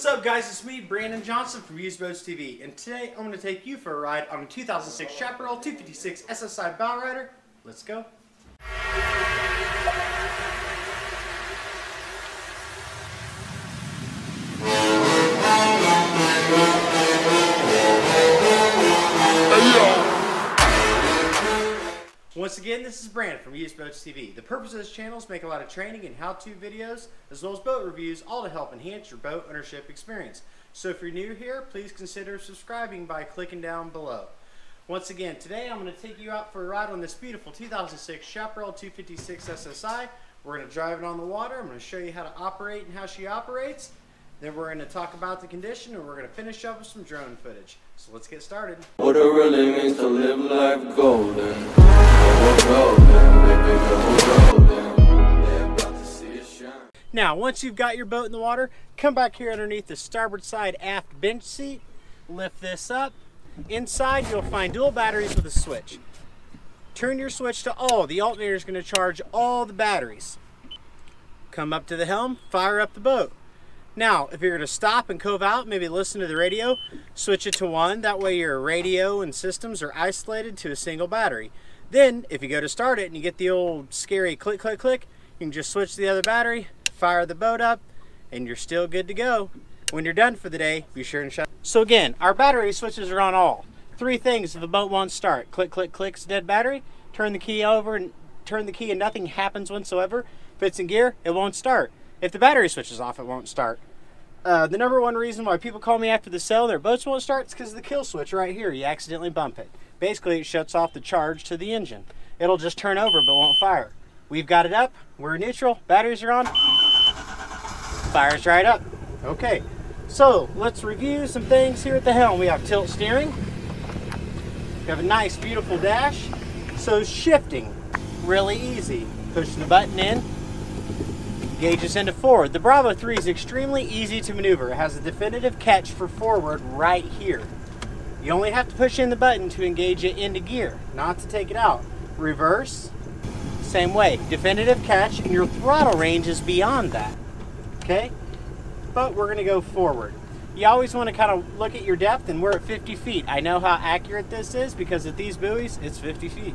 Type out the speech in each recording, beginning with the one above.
What's up, guys? It's me, Brandon Johnson from Used Boats TV, and today I'm going to take you for a ride on a 2006 Chaparral 256 SSI bow rider. Let's go. Once again, this is Brandon from Used Boats TV. The purpose of this channel is to make a lot of training and how-to videos, as well as boat reviews, all to help enhance your boat ownership experience. So if you're new here, please consider subscribing by clicking down below. Once again, today I'm going to take you out for a ride on this beautiful 2006 Chaparral 256 SSI. We're going to drive it on the water. I'm going to show you how to operate and how she operates. Then we're going to talk about the condition, and we're going to finish up with some drone footage. So let's get started. What it really means to live life golden. Now, once you've got your boat in the water, come back here underneath the starboard side aft bench seat, lift this up. Inside, you'll find dual batteries with a switch. Turn your switch to all. The alternator is going to charge all the batteries. Come up to the helm, fire up the boat. Now, if you're going to stop and cove out, maybe listen to the radio, switch it to one. That way your radio and systems are isolated to a single battery. Then, if you go to start it and you get the old scary click, click, click, you can just switch to the other battery, fire the boat up, and you're still good to go. When you're done for the day, be sure and shut. So again, our battery switches are on all. Three things if the boat won't start. Click, click, click's dead battery. Turn the key over and turn the key and nothing happens whatsoever. If it's in gear, it won't start. If the battery switches off, it won't start. The number one reason why people call me after the sale their boats won't start is because of the kill switch right here. You accidentally bump it. Basically, it shuts off the charge to the engine. It'll just turn over but won't fire. We've got it up. We're neutral. Batteries are on. Fires right up. Okay, so let's review some things here at the helm. We have tilt steering. We have a nice, beautiful dash. So shifting, really easy. Pushing the button in. Gauges into forward. The Bravo 3 is extremely easy to maneuver. It has a definitive catch for forward right here. You only have to push in the button to engage it into gear, not to take it out. Reverse, same way. Definitive catch, and your throttle range is beyond that. Okay? But we're going to go forward. You always want to kind of look at your depth, and we're at 50 feet. I know how accurate this is because at these buoys, it's 50 feet.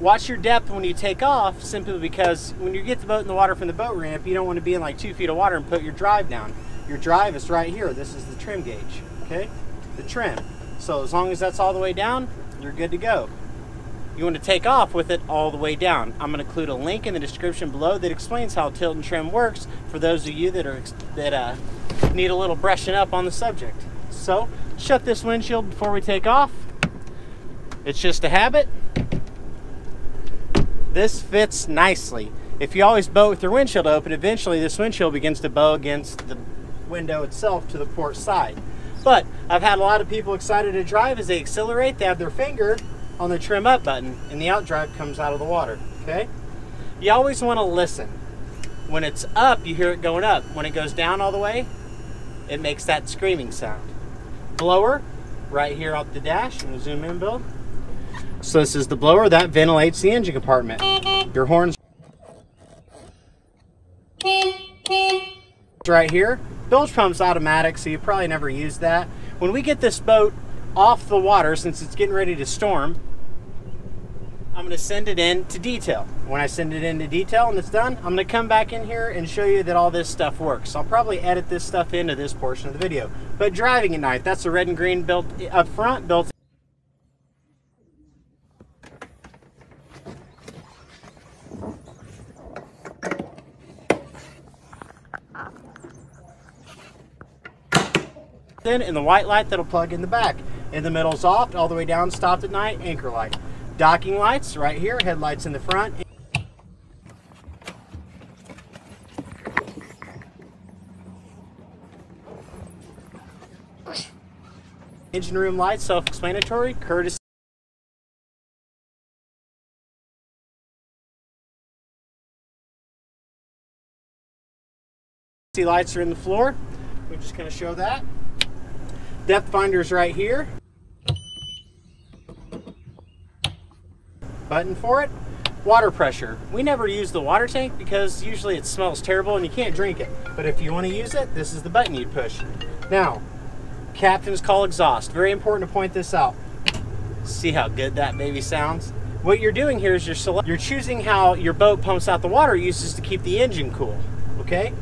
Watch your depth when you take off, simply because when you get the boat in the water from the boat ramp, you don't want to be in like 2 feet of water and put your drive down. Your drive is right here. This is the trim gauge, okay? The trim. So as long as that's all the way down, you're good to go. You want to take off with it all the way down. I'm going to include a link in the description below that explains how tilt and trim works for those of you that need a little brushing up on the subject. So shut this windshield before we take off. It's just a habit. This fits nicely. If you always bow with your windshield open, eventually this windshield begins to bow against the window itself to the port side. But I've had a lot of people excited to drive as they accelerate. They have their finger on the trim up button and the out drive comes out of the water, okay? You always want to listen. When it's up, you hear it going up. When it goes down all the way, it makes that screaming sound. Blower, right here off the dash, and zoom in, Bill. So this is the blower that ventilates the engine compartment. Your horn's right here. Bilge pump's automatic, so you probably never use that. When we get this boat off the water, since it's getting ready to storm, I'm gonna send it in to detail. When I send it in to detail and it's done, I'm gonna come back in here and show you that all this stuff works. I'll probably edit this stuff into this portion of the video. But driving at night, that's the red and green built up front, built in, and the white light that'll plug in the back. In the middle's off, all the way down, stopped at night, anchor light. Docking lights right here, headlights in the front. Engine room lights, self-explanatory, courtesy. Lights are in the floor. We're just going to show that. Depth finder's right here. Button for it. water pressure. We never use the water tank because usually it smells terrible and you can't drink it. But if you want to use it, this is the button you'd push. Now, captain's call exhaust. Very important to point this out. See how good that baby sounds? What you're doing here is you're choosing how your boat pumps out the water it uses to keep the engine cool, okay?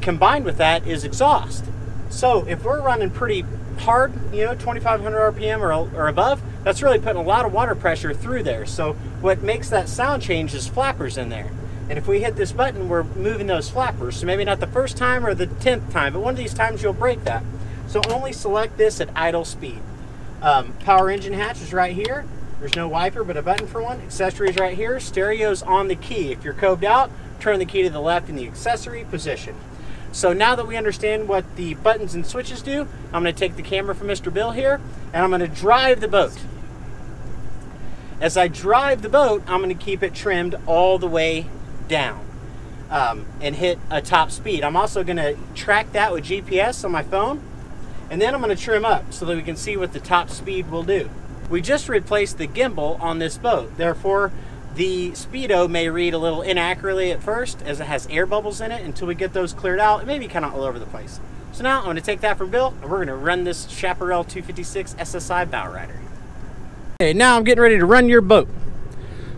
Combined with that is exhaust. So if we're running pretty hard, you know, 2,500 RPM or above, that's really putting a lot of water pressure through there. So what makes that sound change is flappers in there. And if we hit this button, we're moving those flappers. So maybe not the first time or the 10th time, but one of these times you'll break that. So only select this at idle speed. Power engine hatch is right here. There's no wiper, but a button for one. Accessories right here. Stereo's on the key. If you're cobed out, turn the key to the left in the accessory position. So now that we understand what the buttons and switches do, I'm going to take the camera from Mr. Bill here, and I'm going to drive the boat. As I drive the boat, I'm going to keep it trimmed all the way down and hit a top speed. I'm also going to track that with GPS on my phone, and then I'm going to trim up so that we can see what the top speed will do. We just replaced the gimbal on this boat, therefore the speedo may read a little inaccurately at first as it has air bubbles in it. Until we get those cleared out, it may be kind of all over the place. So now I'm going to take that from Bill, and we're going to run this Chaparral 256 SSI bow rider. Okay, now I'm getting ready to run your boat.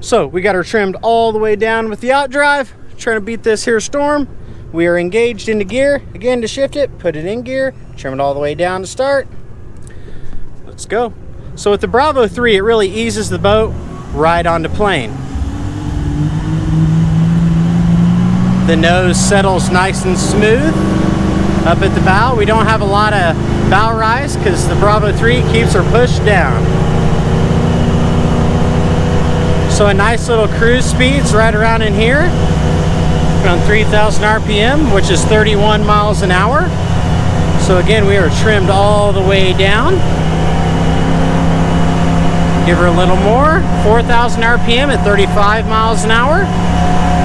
So we got her trimmed all the way down with the outdrive, trying to beat this here storm. We are engaged into gear. Again, to shift it, put it in gear, trim it all the way down to start. Let's go. So with the Bravo 3, it really eases the boat right onto plane. The nose settles nice and smooth up at the bow. We don't have a lot of bow rise because the Bravo 3 keeps her pushed down. So a nice little cruise speed's right around in here, around 3,000 RPM, which is 31 miles an hour. So again, we are trimmed all the way down. Give her a little more, 4,000 RPM at 35 miles an hour.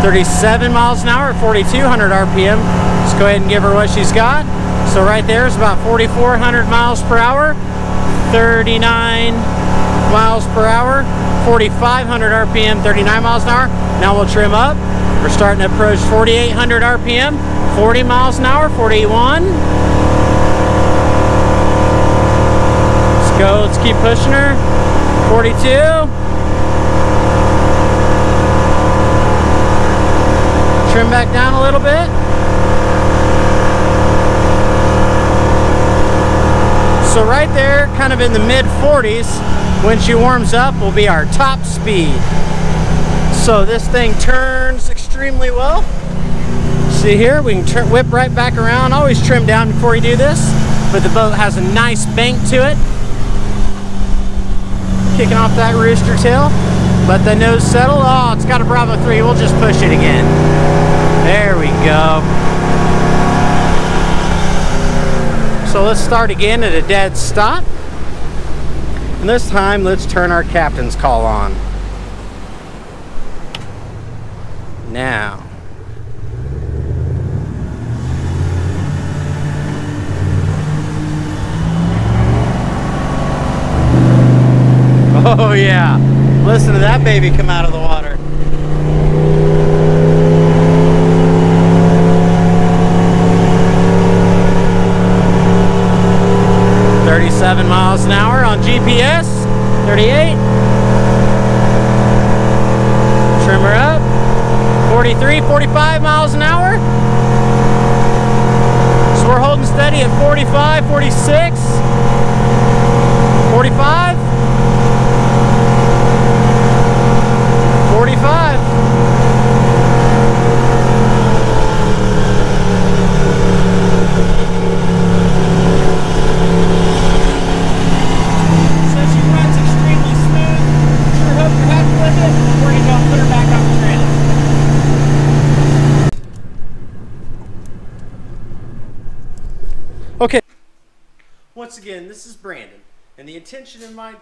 37 miles an hour at 4,200 RPM. Let's go ahead and give her what she's got. So right there is about 4,400 miles per hour, 39 miles per hour, 4,500 RPM, 39 miles an hour. Now we'll trim up. We're starting to approach 4,800 RPM, 40 miles an hour, 41. Let's go, let's keep pushing her. 42. Trim back down a little bit. So right there, kind of in the mid-40s, when she warms up, will be our top speed. So this thing turns extremely well. See here, we can whip right back around. Always trim down before you do this, but the boat has a nice bank to it. Kicking off that rooster tail. Let the nose settle. Oh, it's got a Bravo 3. We'll just push it again. There we go. So let's start again at a dead stop. And this time, let's turn our captain's call on. Now. Oh, yeah. Listen to that baby come out of the water. $37 miles an hour on GPS, 38. Trim her up, 43, 45 miles an hour. So we're holding steady at 45, 46, 45. 45. Okay. Once again, this is Brandon, and the intention in my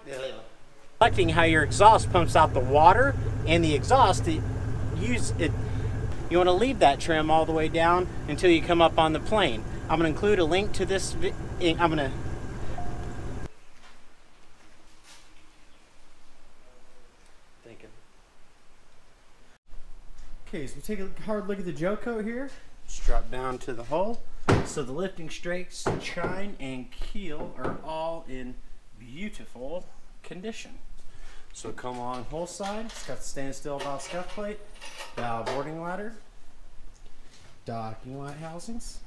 selecting how your exhaust pumps out the water and the exhaust to use it. You want to leave that trim all the way down until you come up on the plane. I'm going to include a link to this. Okay, so we'll take a hard look at the Joco here. Strap down to the hull. So the lifting strakes, chine, and keel are all in beautiful condition. So come on hull side, it's got the standstill bow scuff plate, bow boarding ladder, docking light housings.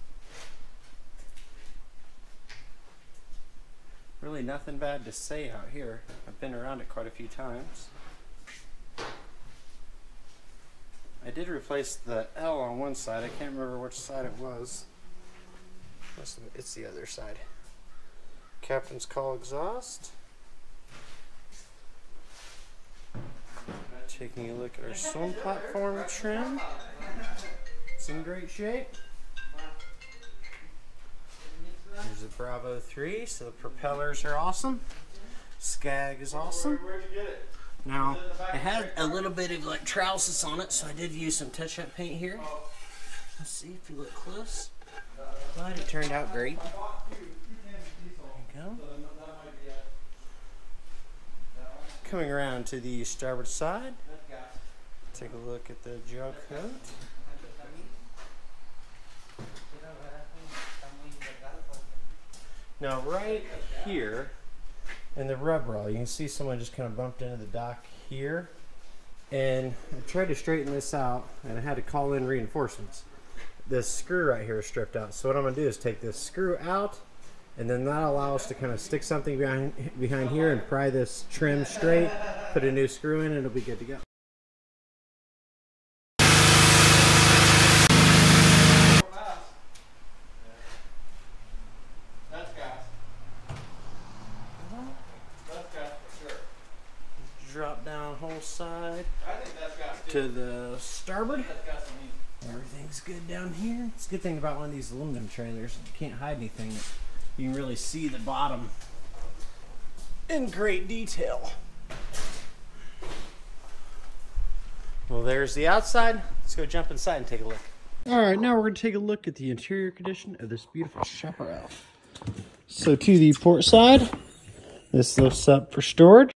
Really nothing bad to say out here. I've been around it quite a few times. I did replace the L on one side. I can't remember which side it was. It's the other side. Captain's call exhaust. Taking a look at our swim platform trim. It's in great shape. There's the Bravo 3, so the propellers are awesome. Skag is awesome. Now, it had a little bit of like trowsis on it, so I did use some touch-up paint here. Let's see if you look close. But it turned out great. There you go. Coming around to the starboard side, take a look at the Joco. Now right here in the rub rail, you can see someone just kind of bumped into the dock here, and I tried to straighten this out and I had to call in reinforcements. This screw right here is stripped out, so what I'm going to do is take this screw out, and then that'll allow us to kind of stick something behind here and pry this trim straight, put a new screw in, and it'll be good to go. Drop down whole side to the starboard. Everything's good down here. It's a good thing about one of these aluminum trailers, you can't hide anything. You can really see the bottom in great detail. Well, there's the outside. Let's go jump inside and take a look. All right, now we're going to take a look at the interior condition of this beautiful Chaparral. So to the port side, this lifts up for storage.